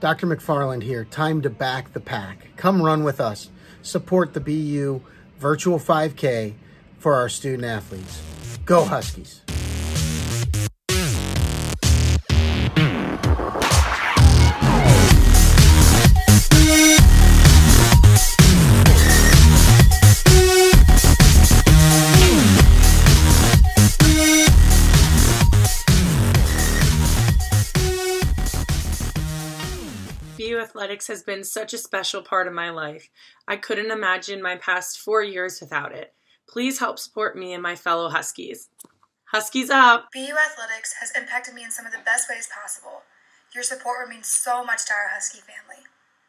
Dr. McFarland here, time to back the pack. Come run with us. Support the BU virtual 5K for our student athletes. Go Huskies. BU Athletics has been such a special part of my life. I couldn't imagine my past 4 years without it. Please help support me and my fellow Huskies. Huskies up! BU Athletics has impacted me in some of the best ways possible. Your support would mean so much to our Husky family.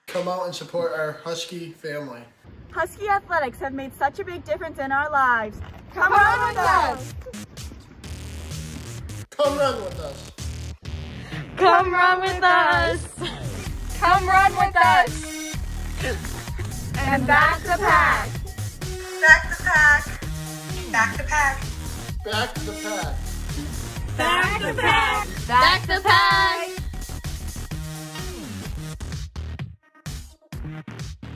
Come out and support our Husky family. Husky Athletics have made such a big difference in our lives. Come run with us! Come run with us! Come run with us! Come run with us! And back the pack! Back the pack! Back the pack! Back the pack! Back the pack! Back the pack! Back the pack.